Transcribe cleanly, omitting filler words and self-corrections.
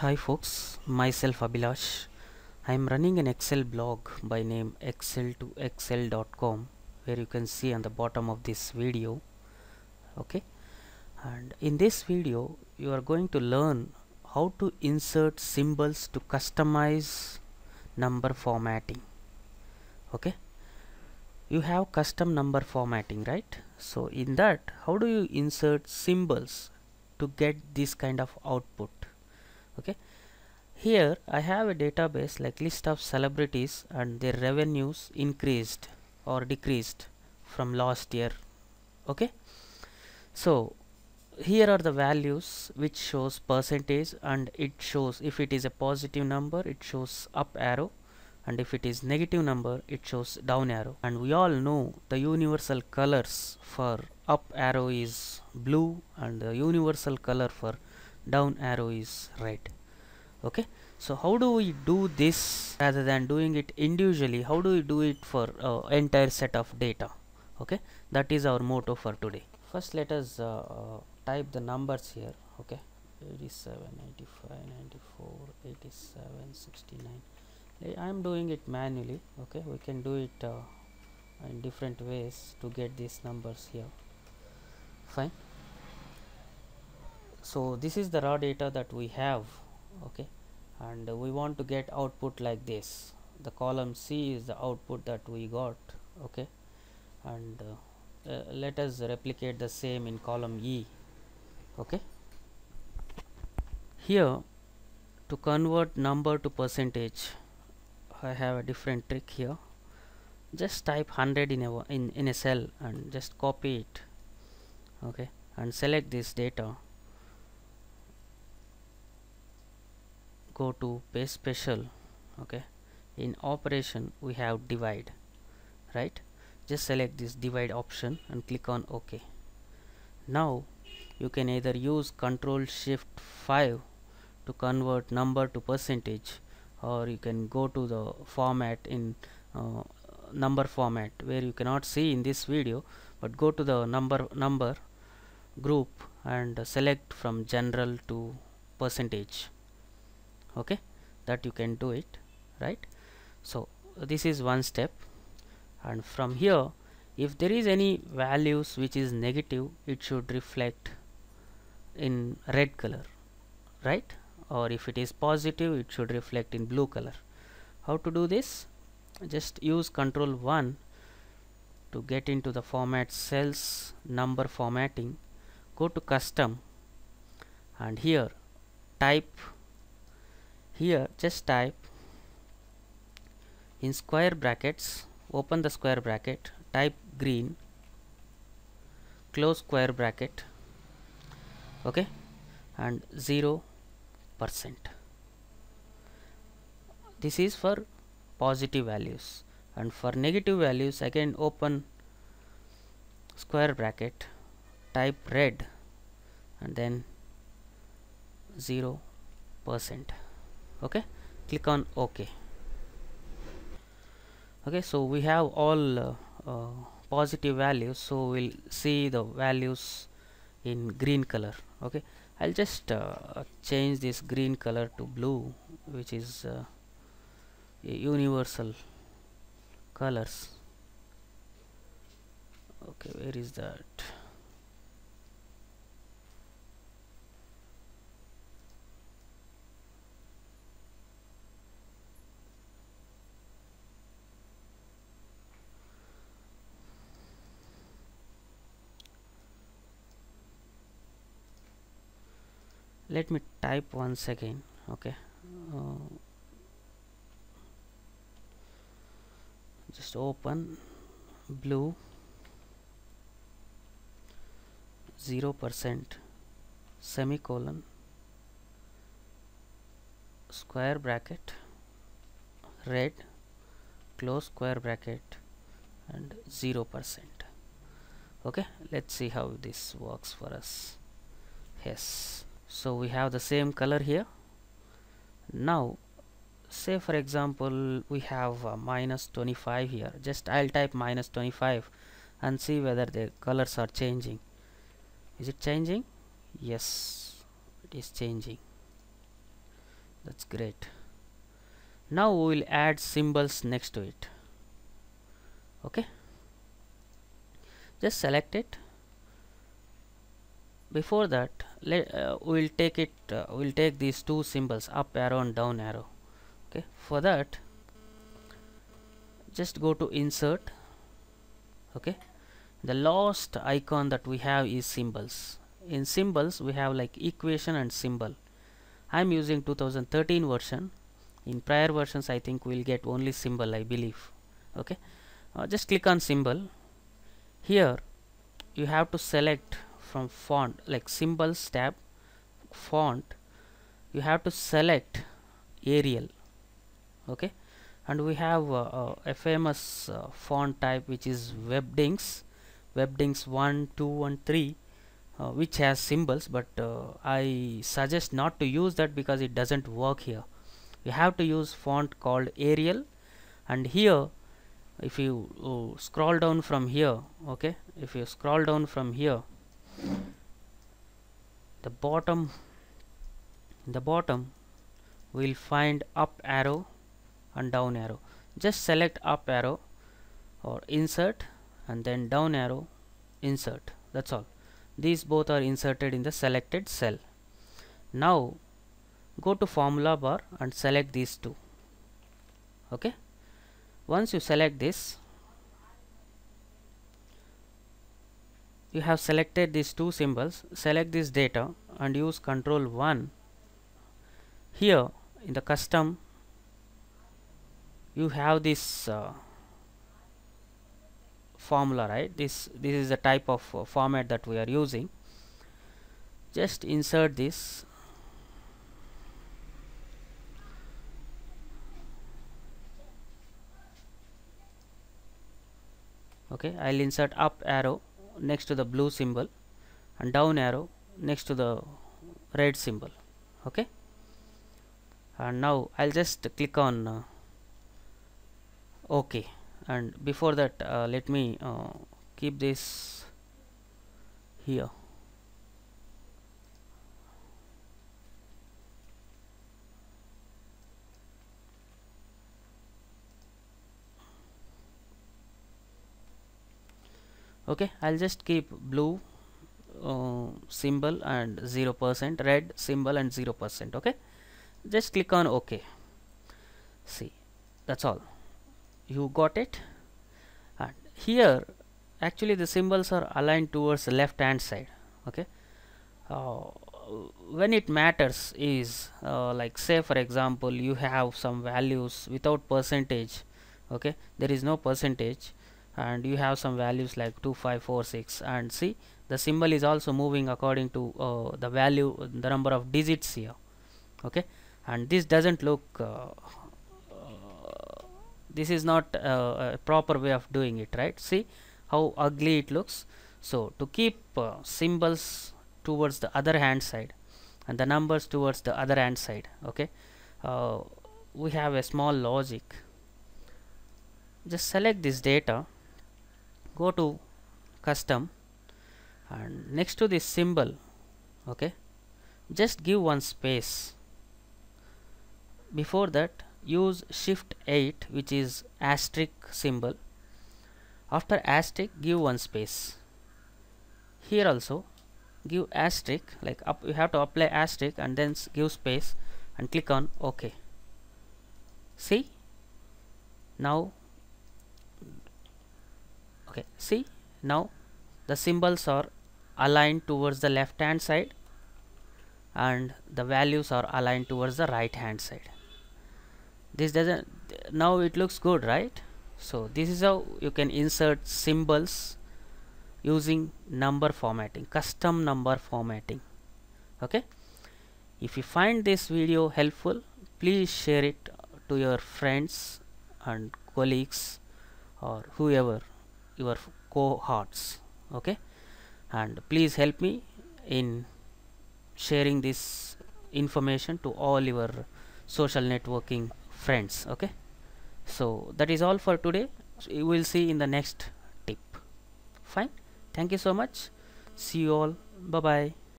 Hi folks, myself Abhilash. I am running an Excel blog by name excel2xl.com, where you can see on the bottom of this video. Okay, and in this video you are going to learn how to insert symbols to customize number formatting. Okay, you have custom number formatting, right? So in that, how do you insert symbols to get this kind of output? Okay, here I have a database like list of celebrities and their revenues increased or decreased from last year. Okay, so here are the values which shows percentage, and it shows if it is a positive number it shows up arrow, and if it is negative number it shows down arrow. And we all know the universal colors for up arrow is blue and the universal color for down arrow is red. Okay, so how do we do this rather than doing it individually? How do we do it for entire set of data? Okay, that is our motto for today. First let us type the numbers here. Okay, 87, 85, 94, 87, 69. I am doing it manually. Okay, we can do it in different ways to get these numbers here. Fine. So this is the raw data that we have. Okay, and we want to get output like this. The column C is the output that we got. Okay, and let us replicate the same in column E. Okay, here to convert number to percentage I have a different trick here. Just type 100 in a cell and just copy it. Okay, and select this data, go to pay special. Okay, in operation we have divide, right? Just select this divide option and click on OK. Now you can either use Ctrl Shift 5 to convert number to percentage, or you can go to the format in number format where you cannot see in this video, but go to the number group and select from general to percentage. Okay, that you can do it, right? So this is one step, and from here if there is any values which is negative it should reflect in red color, right? Or if it is positive it should reflect in blue color. How to do this? Just use Control 1 to get into the format cells, number formatting, go to custom, and here type, here just type in square brackets, open the square bracket, type green, close square bracket. Okay, and 0%. This is for positive values, and for negative values again open square bracket, type red, and then 0%. Okay, click on OK. Okay, so we have all positive values, so we'll see the values in green color. Okay, I'll just change this green color to blue, which is universal colors. Okay, where is that? Let me type once again. Okay, just open blue, 0%, semicolon, square bracket, red, close square bracket, and 0%. Okay, let's see how this works for us. Yes, so we have the same color here. Now say for example we have minus 25 here. Just I'll type minus 25 and see whether the colors are changing. Is it changing? Yes, it is changing. That's great. Now we will add symbols next to it. Okay, just select it. Before that, we'll take these two symbols, up arrow and down arrow. Okay, for that just go to insert. Okay, the last icon that we have is symbols. In symbols we have like equation and symbol. I'm using 2013 version. In prior versions I think we'll get only symbol, I believe. Okay, just click on symbol. Here you have to select from font, like symbols tab, font, you have to select Arial. Okay, and we have a famous font type which is webdings, webdings 1, 2 and 3, which has symbols, but I suggest not to use that because it doesn't work here. You have to use font called Arial. And here if you scroll down from here, okay, if you scroll down from here, the bottom we'll find up arrow and down arrow. Just select up arrow or insert, and then down arrow, insert. That's all. These both are inserted in the selected cell. Now go to formula bar and select these two. Okay, once you select this, you have selected these two symbols. Select this data and use Ctrl 1. Here in the custom you have this formula, right? This is the type of format that we are using. Just insert this. Okay, I'll insert up arrow next to the blue symbol and down arrow next to the red symbol. Okay, and now I'll just click on OK. And before that let me keep this here. Okay, I'll just keep blue symbol and 0%, red symbol and 0%. Okay, just click on OK. See, that's all. You got it. And here actually the symbols are aligned towards the left hand side. Okay, when it matters is like, say for example you have some values without percentage. Okay, there is no percentage, and you have some values like 2, 5, 4, 6, and see the symbol is also moving according to the value, the number of digits here. Okay, and this doesn't look this is not a proper way of doing it, right? See how ugly it looks. So to keep symbols towards the other hand side and the numbers towards the other hand side, okay, we have a small logic. Just select this data, go to custom, and next to this symbol, okay, just give one space. Before that use shift 8, which is asterisk symbol. After asterisk give one space. Here also give asterisk, like up, you have to apply asterisk and then give space and click on OK. See, now okay, see now the symbols are aligned towards the left hand side and the values are aligned towards the right hand side. This doesn't, now it looks good, right? So this is how you can insert symbols using number formatting, custom number formatting. Okay, if you find this video helpful, please share it to your friends and colleagues or whoever, your cohorts. Okay, and please help me in sharing this information to all your social networking friends. Okay, so that is all for today. We will see in the next tip. Fine, thank you so much. See you all. Bye bye.